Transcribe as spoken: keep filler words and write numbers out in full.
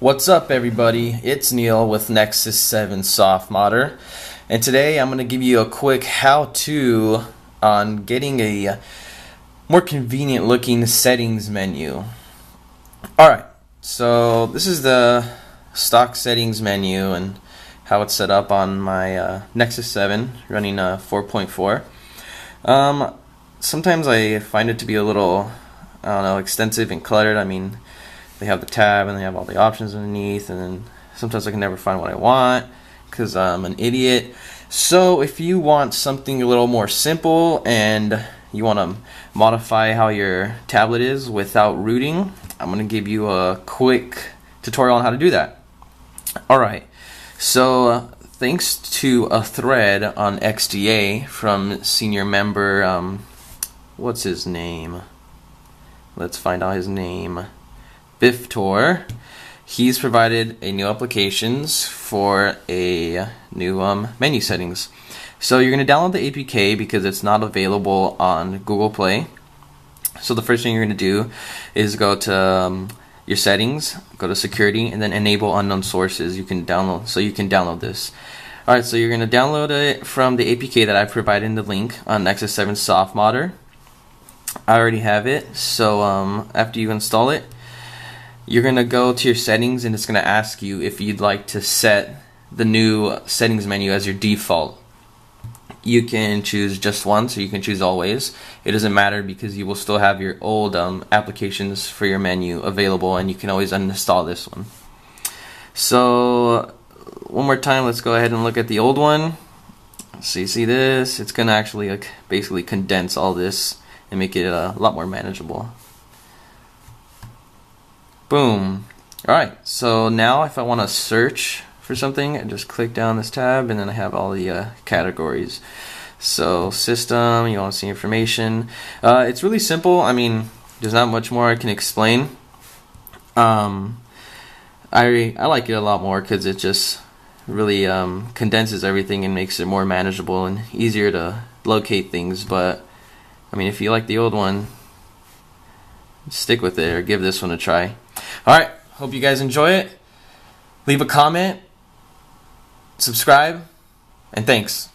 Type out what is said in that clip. What's up everybody, it's Neil with Nexus seven Softmodder, and today I'm going to give you a quick how-to on getting a more convenient looking settings menu. Alright, so this is the stock settings menu and how it's set up on my uh, Nexus seven running uh, four point four. Um, sometimes I find it to be a little, I don't know, extensive and cluttered. I mean, they have the tab and they have all the options underneath, and then sometimes I can never find what I want because I'm an idiot. So if you want something a little more simple and you want to modify how your tablet is without rooting, I'm going to give you a quick tutorial on how to do that. Alright, so uh, thanks to a thread on X D A from senior member, um, what's his name? Let's find out his name. BiffTor, he's provided a new applications for a new um, menu settings. So you're going to download the A P K because it's not available on Google Play. So the first thing you're going to do is go to um, your settings, go to security, and then enable unknown sources. You can download, so you can download this. All right, so you're going to download it from the A P K that I provided in the link on Nexus seven Softmodder. I already have it, so um, after you install it, you're going to go to your settings and it's going to ask you if you'd like to set the new settings menu as your default. You can choose just once or you can choose always. It doesn't matter because you will still have your old um, applications for your menu available, and you can always uninstall this one. So one more time, let's go ahead and look at the old one. So you see this, it's going to actually like basically condense all this and make it a lot more manageable. Boom. Alright, so now if I want to search for something, I just click down this tab and then I have all the uh, categories. So system, you want to see information. Uh, it's really simple. I mean, there's not much more I can explain. Um, I, I like it a lot more because it just really um, condenses everything and makes it more manageable and easier to locate things. But I mean, if you like the old one, stick with it or give this one a try. Alright, hope you guys enjoy it. Leave a comment, subscribe, and thanks.